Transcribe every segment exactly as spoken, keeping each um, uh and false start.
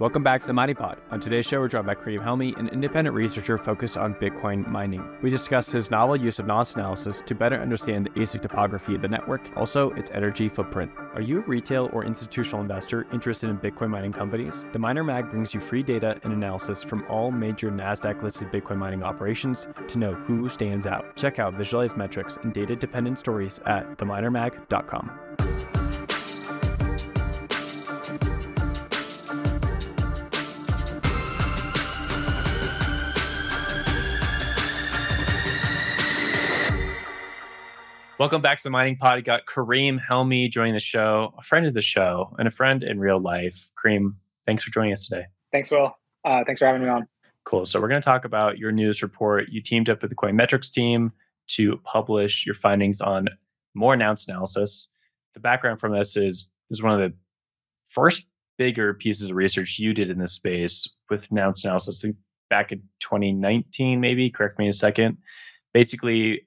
Welcome back to The Mining Pod. On today's show, we're joined by Karim Helmy, an independent researcher focused on Bitcoin mining. We discussed his novel use of nonce analysis to better understand the A S I C topography of the network, also its energy footprint. Are you a retail or institutional investor interested in Bitcoin mining companies? The MinerMag brings you free data and analysis from all major NASDAQ-listed Bitcoin mining operations to know who stands out. Check out Visualize Metrics and data-dependent stories at the miner mag dot com. Welcome back to The Mining Pod. We got Karim Helmy joining the show, a friend of the show and a friend in real life. Karim, thanks for joining us today. Thanks, Will. Uh, thanks for having me on. Cool. So we're going to talk about your news report. You teamed up with the CoinMetrics team to publish your findings on more nonce analysis. The background from this is, this is one of the first bigger pieces of research you did in this space with nonce analysis back in twenty nineteen, maybe. Correct me in a second. Basically,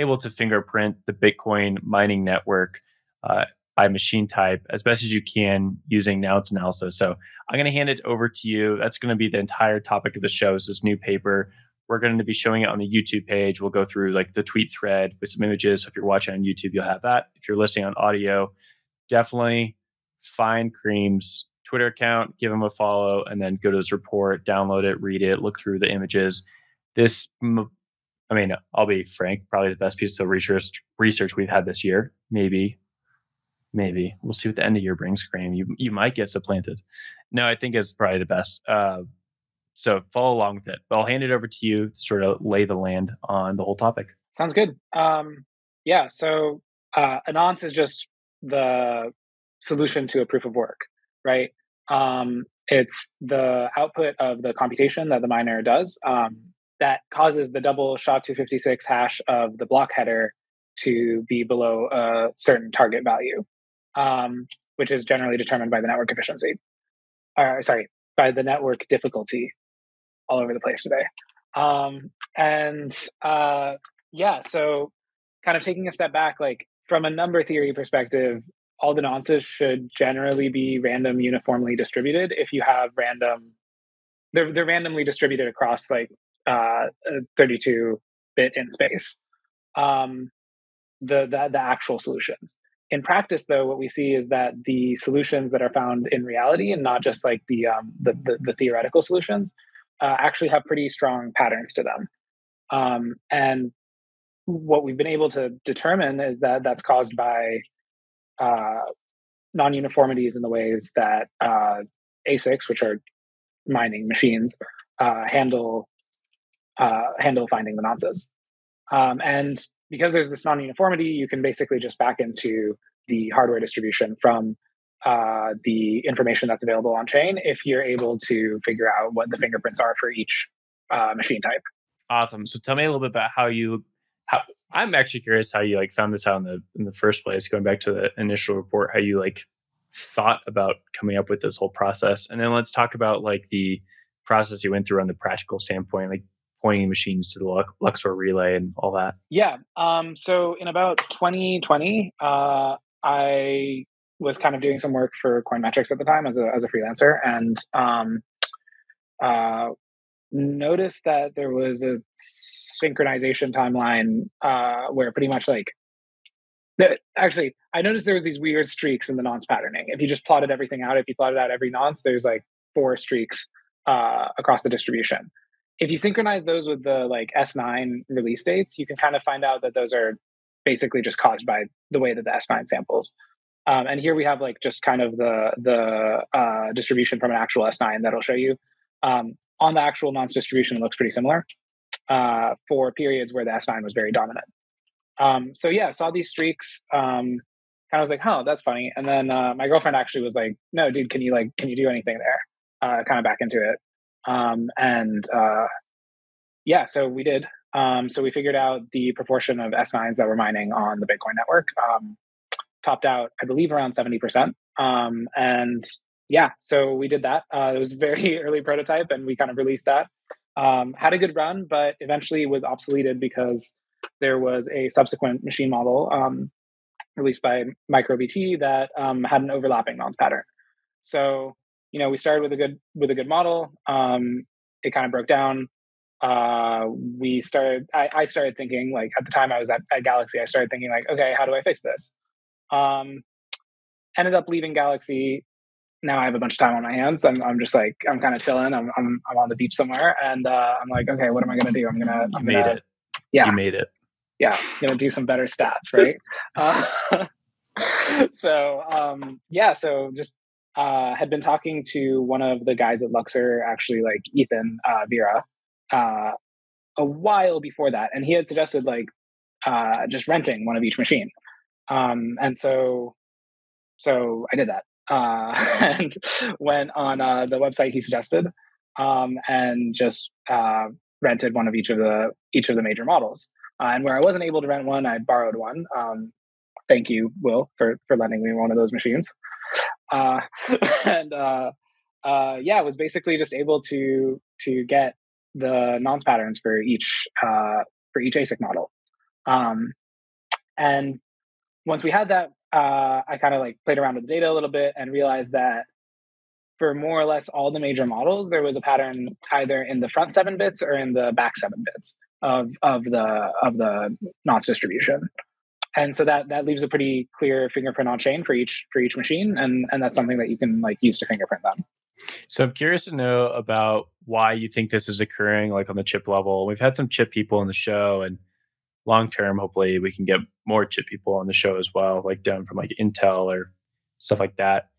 able to fingerprint the Bitcoin mining network uh, by machine type as best as you can using nonce analysis. So I'm going to hand it over to you. That's going to be the entire topic of the show, is this new paper. We're going to be showing it on the YouTube page. We'll go through like the tweet thread with some images. So if you're watching on YouTube, you'll have that. If you're listening on audio, definitely find Karim's Twitter account, give him a follow, and then go to his report, download it, read it, look through the images. This m- I mean, I'll be frank, probably the best piece of research research we've had this year. Maybe, maybe. We'll see what the end of year brings, Karim. You you might get supplanted. No, I think it's probably the best. Uh, so follow along with it. But I'll hand it over to you to sort of lay the land on the whole topic. Sounds good. Um, yeah, so uh, a nonce is just the solution to a proof of work, right? Um, it's the output of the computation that the miner does. Um that causes the double S H A two fifty-six hash of the block header to be below a certain target value, um, which is generally determined by the network efficiency. Or, sorry, by the network difficulty. All over the place today. Um, and uh, yeah, so kind of taking a step back, like from a number theory perspective, all the nonces should generally be random uniformly distributed. If you have random, they're, they're randomly distributed across like thirty-two bit in space. Um, the, the the actual solutions. In practice, though, what we see is that the solutions that are found in reality, and not just like the um, the, the the theoretical solutions, uh, actually have pretty strong patterns to them. Um, and what we've been able to determine is that that's caused by uh, non-uniformities in the ways that uh, A S I Cs, which are mining machines, uh, handle. Uh, handle finding the nonces. Um, and because there's this non-uniformity, you can basically just back into the hardware distribution from uh, the information that's available on chain if you're able to figure out what the fingerprints are for each uh, machine type. Awesome. So tell me a little bit about how you, how, I'm actually curious how you like found this out in the in the first place, going back to the initial report, how you like thought about coming up with this whole process. And then let's talk about like the process you went through on the practical standpoint, like pointing machines to the Luxor relay and all that. Yeah. Um, so in about twenty twenty, uh, I was kind of doing some work for CoinMetrics at the time as a as a freelancer, and um, uh, noticed that there was a synchronization timeline uh, where pretty much like, actually, I noticed there was these weird streaks in the nonce patterning. If you just plotted everything out, if you plotted out every nonce, there's like four streaks uh, across the distribution. If you synchronize those with the like S nine release dates, you can kind of find out that those are basically just caused by the way that the S nine samples. Um, and here we have like just kind of the the uh, distribution from an actual S nine that'll show you. Um, on the actual nonce distribution, it looks pretty similar uh, for periods where the S nine was very dominant. Um, so yeah, saw these streaks. Um, kind of was like, huh, that's funny. And then uh, my girlfriend actually was like, no, dude, can you like can you do anything there? Uh, kind of back into it. Um, and, uh, yeah, so we did, um, so we figured out the proportion of S nines that were mining on the Bitcoin network, um, topped out, I believe around seventy percent. Um, and yeah, so we did that. Uh, it was a very early prototype and we kind of released that, um, had a good run, but eventually was obsoleted because there was a subsequent machine model, um, released by MicroBT that, um, had an overlapping nonce pattern. So you know, we started with a good with a good model. Um, it kind of broke down. Uh, we started. I, I started thinking, like, at the time I was at, at Galaxy. I started thinking, like, okay, how do I fix this? Um, ended up leaving Galaxy. Now I have a bunch of time on my hands. I'm, I'm just like, I'm kind of chilling. I'm, I'm, I'm on the beach somewhere, and uh, I'm like, okay, what am I gonna do? I'm gonna. I'm you made gonna, it. Yeah, you made it. Yeah, I'm gonna do some better stats, right? uh, so um, yeah, so just uh, had been talking to one of the guys at Luxor, actually, like Ethan uh, Vera, uh, a while before that, and he had suggested like uh, just renting one of each machine, um, and so so I did that. Uh, and went on uh, the website he suggested, um, and just uh, rented one of each of the each of the major models. Uh, and where I wasn't able to rent one, I borrowed one. Um, thank you, Will, for for lending me one of those machines. Uh, and uh, uh, yeah, I was basically just able to to get the nonce patterns for each uh, for each ASIC model. Um, and once we had that. Uh, I kind of like played around with the data a little bit and realized that for more or less all the major models, there was a pattern either in the front seven bits or in the back seven bits of of the of the nonce distribution, and so that that leaves a pretty clear fingerprint on chain for each for each machine, and and that's something that you can like use to fingerprint them. So I'm curious to know about why you think this is occurring, like on the chip level. We've had some chip people on the show, and long term, hopefully we can get more chip people on the show as well, like down from like Intel or stuff like that.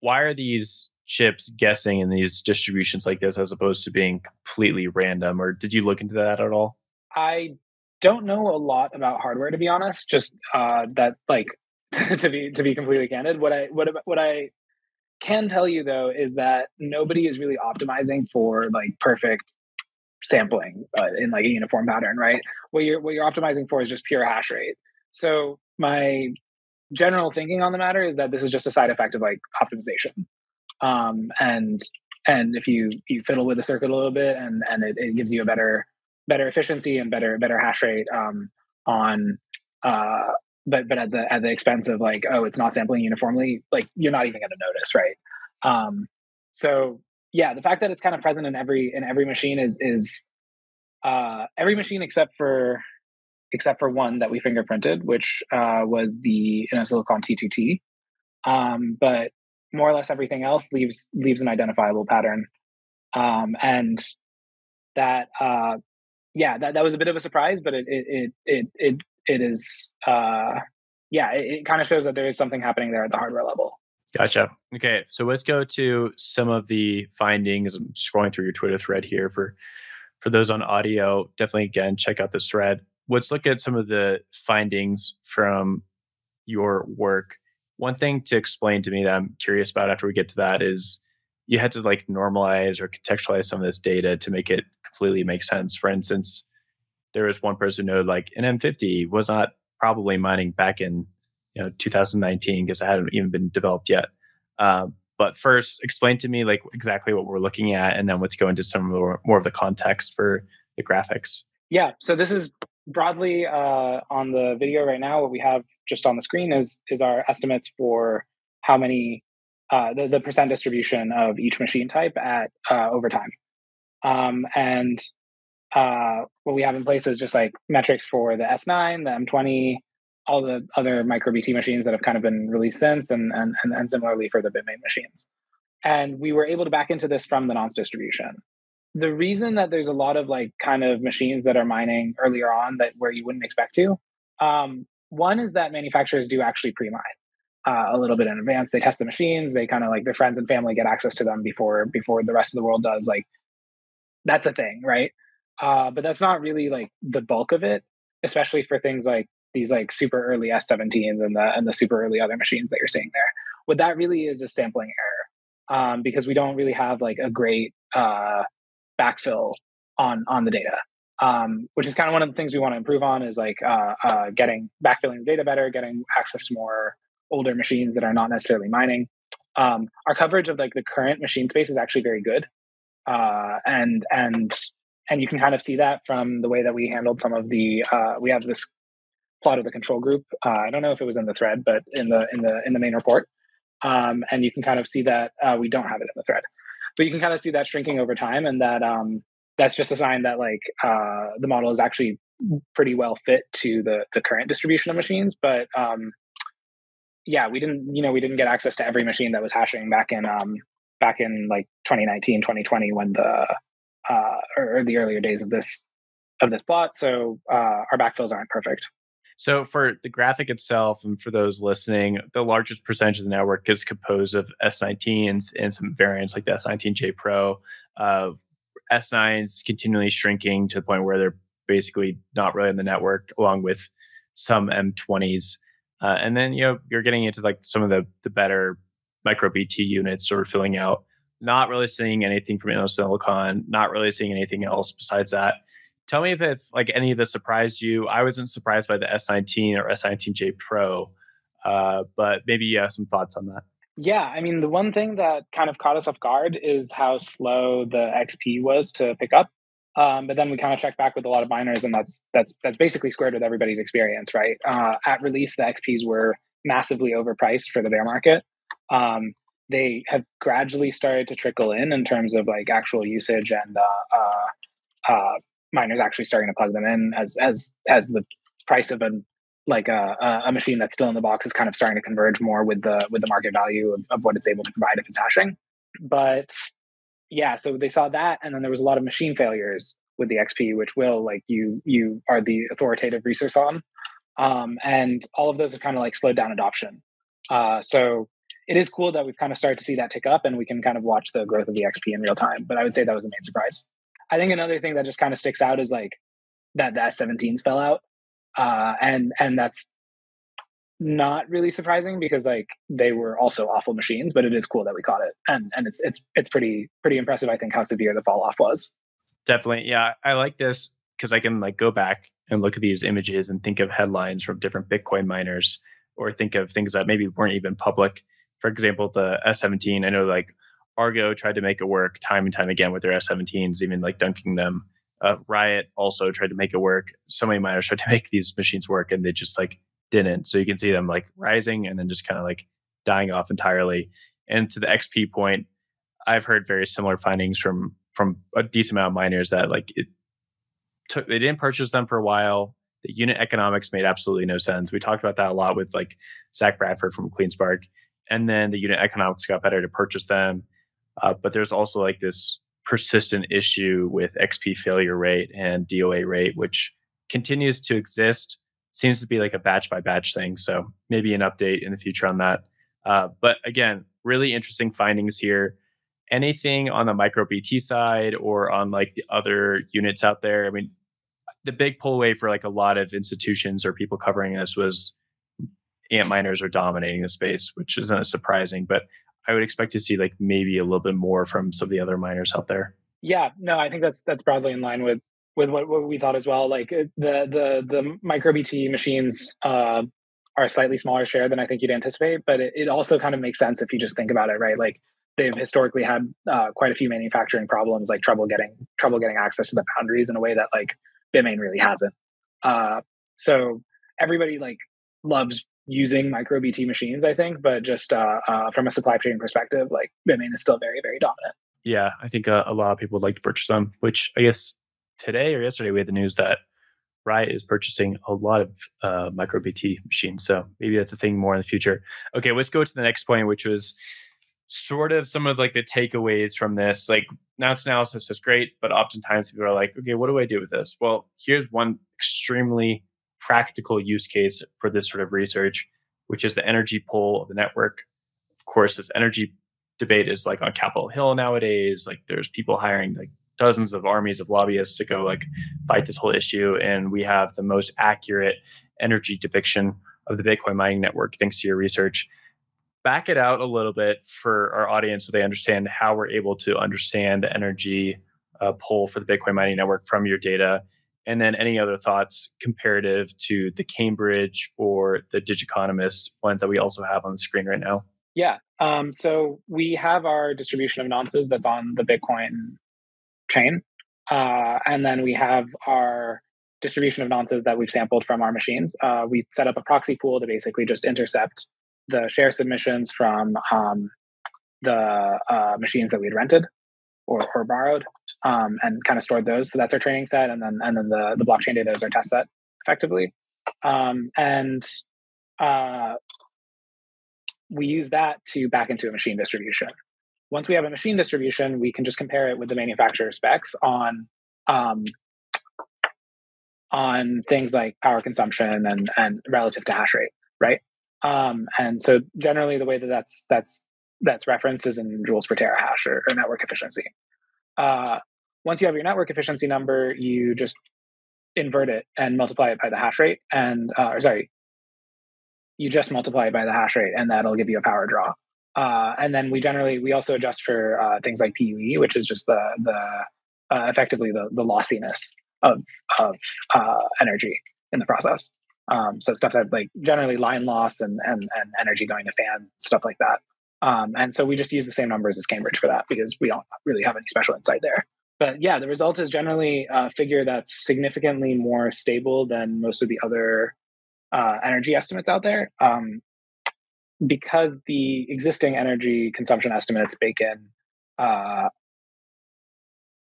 Why are these chips guessing in these distributions like this as opposed to being completely random? Or did you look into that at all? I don't know a lot about hardware, to be honest. Just uh, that, like, to be to be completely candid, what I what what I can tell you though is that nobody is really optimizing for like perfect sampling uh, in like a uniform pattern, right? What you're what you're optimizing for is just pure hash rate. So my general thinking on the matter is that this is just a side effect of like optimization, um, and and if you you fiddle with the circuit a little bit, and and it, it gives you a better better efficiency and better better hash rate um, on, uh, but but at the at the expense of like, oh, it's not sampling uniformly, like you're not even going to notice, right? Um, so. Yeah, the fact that it's kind of present in every in every machine is is uh, every machine except for except for one that we fingerprinted, which uh, was the Inosilicon T two T. Um, but more or less everything else leaves leaves an identifiable pattern, um, and that uh, yeah, that, that was a bit of a surprise, but it it it it it, it is uh, yeah, it, it kind of shows that there is something happening there at the hardware level. Gotcha. Okay, so let's go to some of the findings. I'm scrolling through your Twitter thread here. For for those on audio, definitely, again, check out this thread. Let's look at some of the findings from your work. One thing to explain to me that I'm curious about after we get to that is you had to like normalize or contextualize some of this data to make it completely make sense. For instance, there was one person who noted like an M fifty was not probably mining back in you know, two thousand nineteen, because it hadn't even been developed yet. Um, but first, explain to me like exactly what we're looking at, and then let's go into some more, more of the context for the graphics. Yeah, so this is broadly uh, on the video right now. What we have just on the screen is is our estimates for how many, uh, the, the percent distribution of each machine type at uh, over time. Um, and uh, what we have in place is just like metrics for the S nine, the M twenty, all the other MicroBT machines that have kind of been released since, and, and, and, and similarly for the Bitmain machines. And we were able to back into this from the nonce distribution. The reason that there's a lot of like kind of machines that are mining earlier on that where you wouldn't expect to, um, one is that manufacturers do actually pre-mine uh, a little bit in advance. They test the machines, they kind of like their friends and family get access to them before before the rest of the world does. Like that's a thing, right? Uh, but that's not really like the bulk of it, especially for things like these like super early S seventeens and the and the super early other machines that you're seeing there. What that really is is sampling error, um, because we don't really have like a great uh, backfill on on the data, um, which is kind of one of the things we want to improve on is like uh, uh, getting backfilling the data better, getting access to more older machines that are not necessarily mining. Um, our coverage of like the current machine space is actually very good, uh, and and and you can kind of see that from the way that we handled some of the uh, we have this plot of the control group. Uh, I don't know if it was in the thread, but in the in the in the main report, Um, and you can kind of see that uh, we don't have it in the thread, but you can kind of see that shrinking over time. And that um, that's just a sign that like uh, the model is actually pretty well fit to the the current distribution of machines. But um, yeah, we didn't, you know, we didn't get access to every machine that was hashing back in um, back in like twenty nineteen, twenty twenty, when the uh, or the earlier days of this of this plot. So uh, our backfills aren't perfect. So for the graphic itself, and for those listening, the largest percentage of the network is composed of S nineteens and some variants like the S nineteen J Pro. Uh, S nines continually shrinking to the point where they're basically not really in the network, along with some M twenties. Uh, and then, you know, you're getting into like some of the, the better MicroBT units sort of filling out. Not really seeing anything from Inosilicon, not really seeing anything else besides that. Tell me if, if like any of this surprised you. I wasn't surprised by the S nineteen or S nineteen J Pro, uh, but maybe you have some thoughts on that. Yeah, I mean, the one thing that kind of caught us off guard is how slow the X P was to pick up. Um, but then we kind of checked back with a lot of miners, and that's that's that's basically squared with everybody's experience, right? Uh, at release, the X Ps were massively overpriced for the bear market. Um, they have gradually started to trickle in in terms of like actual usage and uh, uh, uh, miners actually starting to plug them in as as as the price of a like a a machine that's still in the box is kind of starting to converge more with the with the market value of, of what it's able to provide if it's hashing. But yeah, so they saw that, and then there was a lot of machine failures with the X P, which Will, like you you are the authoritative resource on, um, and all of those have kind of like slowed down adoption. Uh, so it is cool that we've kind of started to see that tick up, and we can kind of watch the growth of the X P in real time. But I would say that was the main surprise. I think another thing that just kind of sticks out is like that the S seventeens fell out. Uh, and and that's not really surprising because like they were also awful machines, but it is cool that we caught it. And and it's it's it's pretty pretty impressive, I think, how severe the fall off was. Definitely. Yeah. I like this because I can like go back and look at these images and think of headlines from different Bitcoin miners, or think of things that maybe weren't even public. For example, the S seventeen, I know like Argo tried to make it work time and time again with their S seventeens, even like dunking them. Uh, Riot also tried to make it work. So many miners tried to make these machines work, and they just like didn't. So you can see them like rising and then just kind of like dying off entirely. And to the X P point, I've heard very similar findings from from a decent amount of miners that like it took, they didn't purchase them for a while. The unit economics made absolutely no sense. We talked about that a lot with like Zach Bradford from CleanSpark. And then the unit economics got better to purchase them. Uh, but there's also like this persistent issue with X P failure rate and D O A rate, which continues to exist. Seems to be like a batch by batch thing. So maybe an update in the future on that. Uh, but again, really interesting findings here. Anything on the MicroBT side or on like the other units out there? I mean, the big pull away for like a lot of institutions or people covering this was ant miners are dominating the space, which isn't surprising, but I would expect to see like maybe a little bit more from some of the other miners out there. Yeah, no, I think that's that's broadly in line with with what, what we thought as well. Like the the the MicroBT machines uh, are a slightly smaller share than I think you'd anticipate, but it, it also kind of makes sense if you just think about it, right? Like they've historically had uh, quite a few manufacturing problems, like trouble getting trouble getting access to the boundaries in a way that like Bitmain really hasn't. Uh, so everybody like loves using MicroBT machines, I think, but just uh, uh, from a supply chain perspective, like Bitmain is still very, very dominant. Yeah, I think uh, a lot of people would like to purchase them, which I guess today or yesterday we had the news that Riot is purchasing a lot of uh, MicroBT machines. So maybe that's a thing more in the future. Okay, let's go to the next point, which was sort of some of like the takeaways from this. Like nonce analysis is great, but oftentimes people are like, okay, what do I do with this? Well, here's one extremely practical use case for this sort of research, which is the energy pull of the network. Of course, this energy debate is like on Capitol Hill nowadays. Like there's people hiring like dozens of armies of lobbyists to go like fight this whole issue. And we have the most accurate energy depiction of the Bitcoin mining network thanks to your research. Back it out a little bit for our audience so they understand how we're able to understand the energy uh, pull for the Bitcoin mining network from your data. And then any other thoughts comparative to the Cambridge or the Digiconomist ones that we also have on the screen right now? Yeah. Um, so we have our distribution of nonces that's on the Bitcoin chain. Uh, and then we have our distribution of nonces that we've sampled from our machines. Uh, we set up a proxy pool to basically just intercept the share submissions from um, the uh, machines that we'd rented or, or borrowed, um, and kind of stored those. So that's our training set, and then and then the, the blockchain data is our test set, effectively. Um, and uh, we use that to back into a machine distribution. Once we have a machine distribution, we can just compare it with the manufacturer specs on um, on things like power consumption and and relative to hash rate, right? Um, and so generally, the way that that's that's that's referenced is in joules per terahash, or, or network efficiency. Uh, once you have your network efficiency number, you just invert it and multiply it by the hash rate, and uh, or sorry, you just multiply it by the hash rate, and that'll give you a power draw. Uh, and then we generally, we also adjust for uh, things like P U E, which is just the, the uh, effectively the, the lossiness of, of uh, energy in the process. Um, so stuff that like generally line loss and, and, and energy going to fan, stuff like that. Um, and so we just use the same numbers as Cambridge for that, because we don't really have any special insight there. But yeah, the result is generally a figure that's significantly more stable than most of the other uh, energy estimates out there. Um, because the existing energy consumption estimates bake in, uh,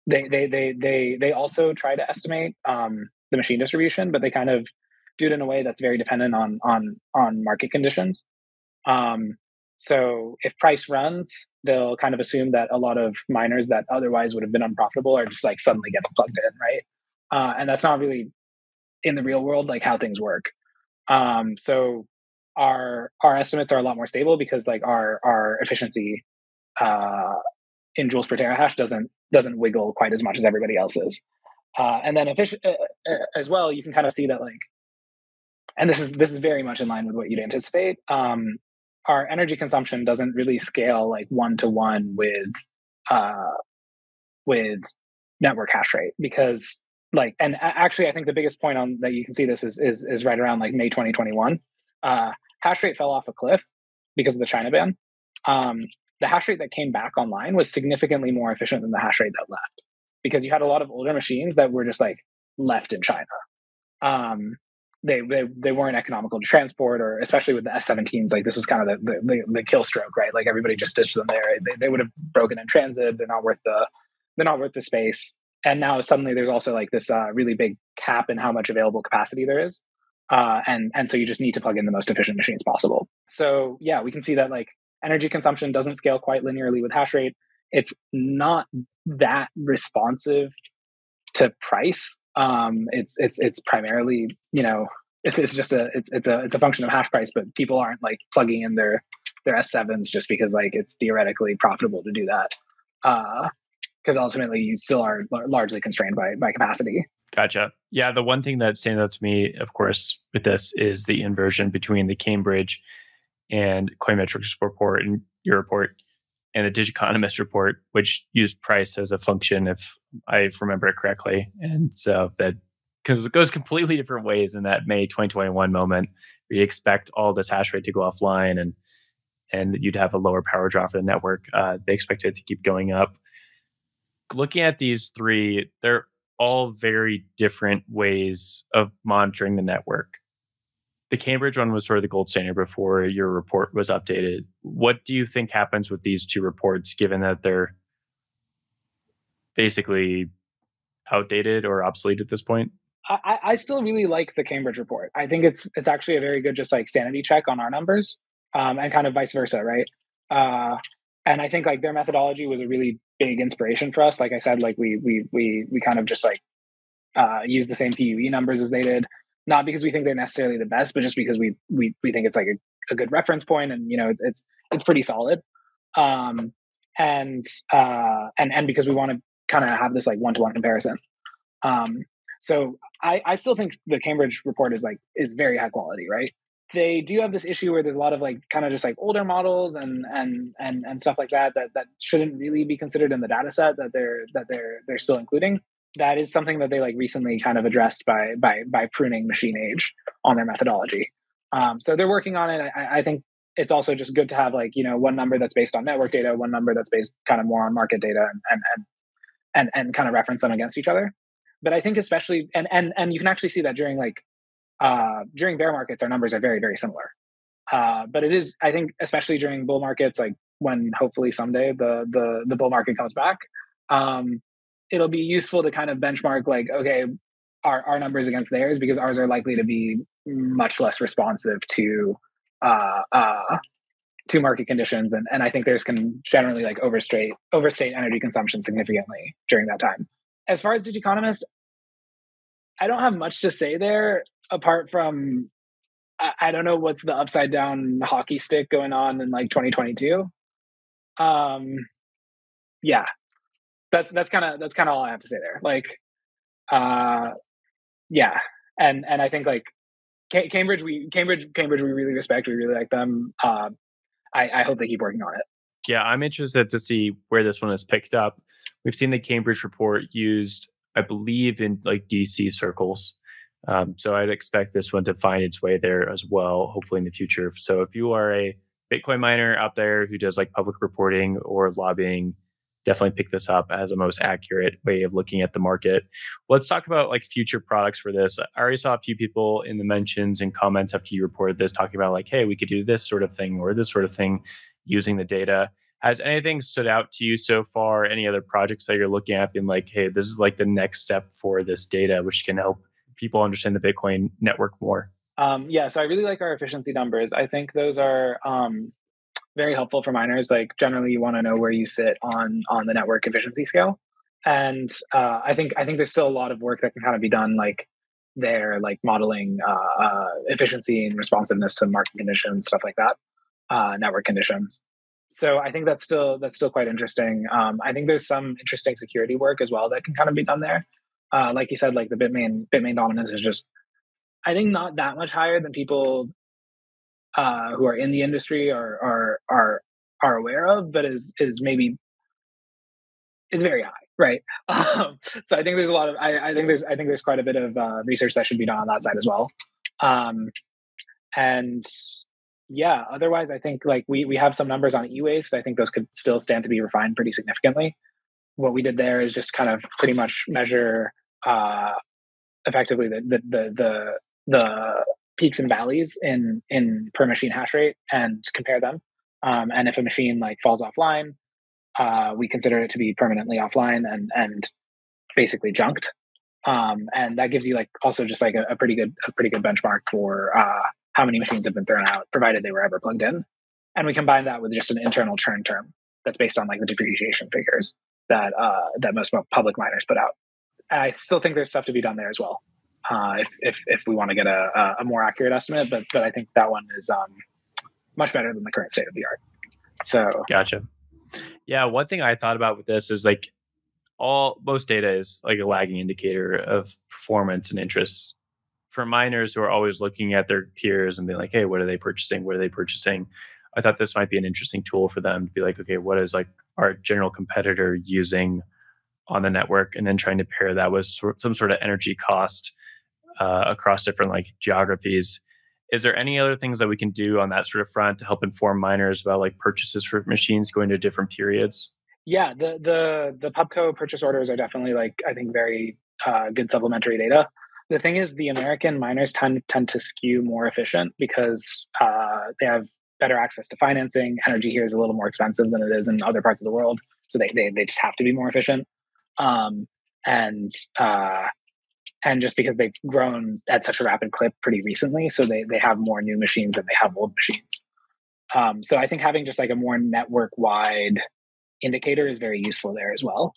they, they, they, they, they also try to estimate um, the machine distribution, but they kind of do it in a way that's very dependent on, on, on market conditions. Um, so if price runs, they'll kind of assume that a lot of miners that otherwise would have been unprofitable are just like suddenly getting plugged in. Right. Uh, and that's not really in the real world, like how things work. Um, so, Our our estimates are a lot more stable, because like our our efficiency uh, in joules per terahash doesn't doesn't wiggle quite as much as everybody else's. Uh, and then efficient uh, as well, you can kind of see that like, and this is this is very much in line with what you'd anticipate. Um, our energy consumption doesn't really scale like one to one with uh, with network hash rate, because like, and actually I think the biggest point on that you can see this is is is right around like May twenty twenty-one. Uh, hash rate fell off a cliff because of the China ban. Um, the hash rate that came back online was significantly more efficient than the hash rate that left, because you had a lot of older machines that were just like left in China. Um, they, they they weren't economical to transport, or especially with the S seventeens, like this was kind of the the, the kill stroke, right? Like everybody just ditched them there. They, they would have broken in transit. They're not worth the they're not worth the space. And now suddenly there's also like this uh, really big cap in how much available capacity there is. Uh, and and so you just need to plug in the most efficient machines possible. So yeah, we can see that like energy consumption doesn't scale quite linearly with hash rate. It's not that responsive to price. Um, it's it's it's primarily, you know, it's it's just a it's it's a it's a function of hash price. But people aren't like plugging in their their S sevens just because like it's theoretically profitable to do that, because uh, ultimately you still are largely constrained by by capacity. Gotcha. Yeah, the one thing that stands out to me, of course, with this is the inversion between the Cambridge and CoinMetrics report and your report and the Digiconomist report, which used price as a function, if I remember it correctly. And so that, because it goes completely different ways in that May twenty twenty-one moment, we expect all this hash rate to go offline and and you'd have a lower power draw for the network. Uh, they expect it to keep going up. Looking at these three, they're all very different ways of monitoring the network. The Cambridge one was sort of the gold standard before your report was updated. What do you think happens with these two reports, given that they're basically outdated or obsolete at this point? I, I still really like the Cambridge report. I think it's it's actually a very good just like sanity check on our numbers, um, and kind of vice versa, right? Uh, and I think like their methodology was a really big inspiration for us. Like I said, like we we we we kind of just like uh, use the same P U E numbers as they did, not because we think they're necessarily the best, but just because we we we think it's like a, a good reference point, and you know it's it's it's pretty solid, um, and uh, and and because we want to kind of have this like one to one comparison. Um, so I I still think the Cambridge report is like is very high quality, right? They do have this issue where there's a lot of like kind of just like older models and and and and stuff like that that that shouldn't really be considered in the data set that they're that they're they're still including. That is something that they like recently kind of addressed by by by pruning machine age on their methodology. Um, so they're working on it. I, I think it's also just good to have like, you know, one number that's based on network data, one number that's based kind of more on market data, and and and and, and kind of reference them against each other. But I think especially and and and you can actually see that during like Uh, during bear markets, our numbers are very, very similar. Uh, but it is, I think, especially during bull markets, like when hopefully someday the the, the bull market comes back, um, it'll be useful to kind of benchmark like, okay, our, our numbers against theirs, because ours are likely to be much less responsive to uh, uh, to market conditions. And, and I think theirs can generally like overstate, overstate energy consumption significantly during that time. As far as Digiconomist, I don't have much to say there apart from, I don't know what's the upside down hockey stick going on in like twenty twenty-two. Um, yeah, that's that's kind of that's kind of all I have to say there. Like, uh, yeah, and and I think like C- Cambridge, we Cambridge Cambridge we really respect, we really like them. Uh, I, I hope they keep working on it. Yeah, I'm interested to see where this one is picked up. We've seen the Cambridge report used, I believe, in like D C circles. Um, so I'd expect this one to find its way there as well, hopefully in the future. So if you are a Bitcoin miner out there who does like public reporting or lobbying, definitely pick this up as a most accurate way of looking at the market. Let's talk about like future products for this. I already saw a few people in the mentions and comments after you reported this talking about like, hey, we could do this sort of thing or this sort of thing using the data. Has anything stood out to you so far? Any other projects that you're looking at being like, hey, this is like the next step for this data, which can help people understand the Bitcoin network more? Um, yeah, so I really like our efficiency numbers. I think those are um, very helpful for miners. Like generally, you want to know where you sit on on the network efficiency scale, and uh, I think I think there's still a lot of work that can kind of be done, like there, like modeling uh, uh, efficiency and responsiveness to market conditions, stuff like that, uh, network conditions. So I think that's still that's still quite interesting. Um, I think there's some interesting security work as well that can kind of be done there. Uh, like you said, like the Bitmain Bitmain dominance is just, I think, not that much higher than people uh, who are in the industry are are are are aware of, but is is maybe it's very high, right? Um, so I think there's a lot of I, I think there's I think there's quite a bit of uh, research that should be done on that side as well, um, and yeah. Otherwise, I think like we we have some numbers on e-waste. I think those could still stand to be refined pretty significantly. What we did there is just kind of pretty much measure uh, effectively the the, the the the peaks and valleys in in per machine hash rate and compare them. Um, and if a machine like falls offline, uh, we consider it to be permanently offline and and basically junked. Um, and that gives you like also just like a, a pretty good a pretty good benchmark for uh, how many machines have been thrown out, provided they were ever plugged in. And we combine that with just an internal churn term that's based on like the depreciation figures that uh, that most public miners put out. And I still think there's stuff to be done there as well, uh, if, if if we want to get a, a more accurate estimate. But but I think that one is um, much better than the current state of the art. So gotcha. Yeah, one thing I thought about with this is like all most data is like a lagging indicator of performance and interest for miners who are always looking at their peers and being like, hey, what are they purchasing? What are they purchasing? I thought this might be an interesting tool for them to be like, okay, what is like our general competitor using on the network, and then trying to pair that with some sort of energy cost uh, across different like geographies. Is there any other things that we can do on that sort of front to help inform miners about like purchases for machines going to different periods? Yeah, the the the PubCo purchase orders are definitely like I think very uh, good supplementary data. The thing is, the American miners tend tend to skew more efficient because uh, they have better access to financing. Energy here is a little more expensive than it is in other parts of the world, so they they, they just have to be more efficient. Um, and uh, and just because they've grown at such a rapid clip pretty recently, so they they have more new machines than they have old machines. Um, so I think having just like a more network wide indicator is very useful there as well.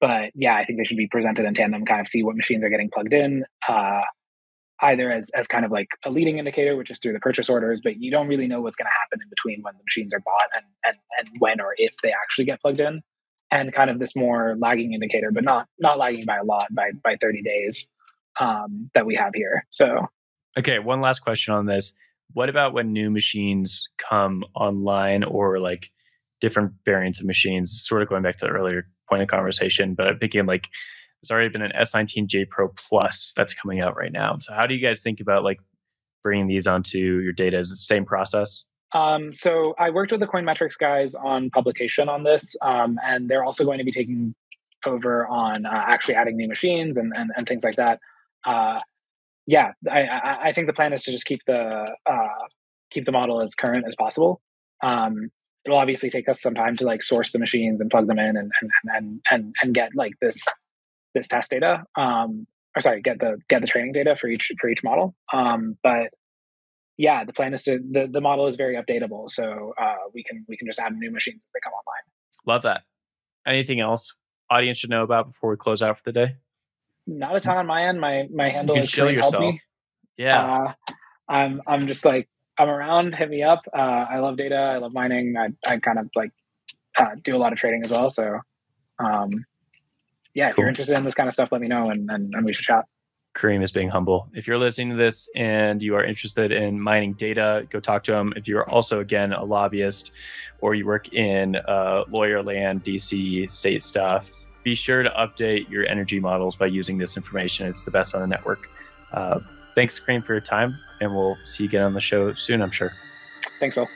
But yeah, I think they should be presented in tandem. Kind of see what machines are getting plugged in. Uh, either as as kind of like a leading indicator, which is through the purchase orders, but you don't really know what's going to happen in between when the machines are bought and, and and when or if they actually get plugged in, and kind of this more lagging indicator, but not not lagging by a lot, by by thirty days um, that we have here. So, okay, one last question on this. What about when new machines come online or like different variants of machines? Sort of going back to the earlier point of conversation, but I'm thinking like, there's already been an S nineteen J Pro Plus that's coming out right now. So how do you guys think about like bringing these onto your data? Is it the same process? Um, so I worked with the CoinMetrics guys on publication on this, um, and they're also going to be taking over on uh, actually adding new machines and, and, and things like that. Uh, yeah, I, I, I think the plan is to just keep the uh, keep the model as current as possible. Um, it'll obviously take us some time to like source the machines and plug them in and and and and, and get like this this test data. Um, or sorry, get the get the training data for each for each model. Um, but yeah, the plan is to the, the model is very updatable, so uh, we can we can just add new machines as they come online. Love that. Anything else audience should know about before we close out for the day? Not a ton on my end. My my handle is Karim Helmy. Yeah, uh, I'm I'm just like I'm around. Hit me up. Uh, I love data. I love mining. I I kind of like uh, do a lot of trading as well. So, um, yeah, cool. If you're interested in this kind of stuff, let me know, and and, and we should chat. Karim is being humble. If you're listening to this and you are interested in mining data, go talk to him. If you're also, again, a lobbyist or you work in uh, lawyer land, D C, state stuff, be sure to update your energy models by using this information. It's the best on the network. Uh, thanks, Karim, for your time, and we'll see you again on the show soon, I'm sure. Thanks, Will.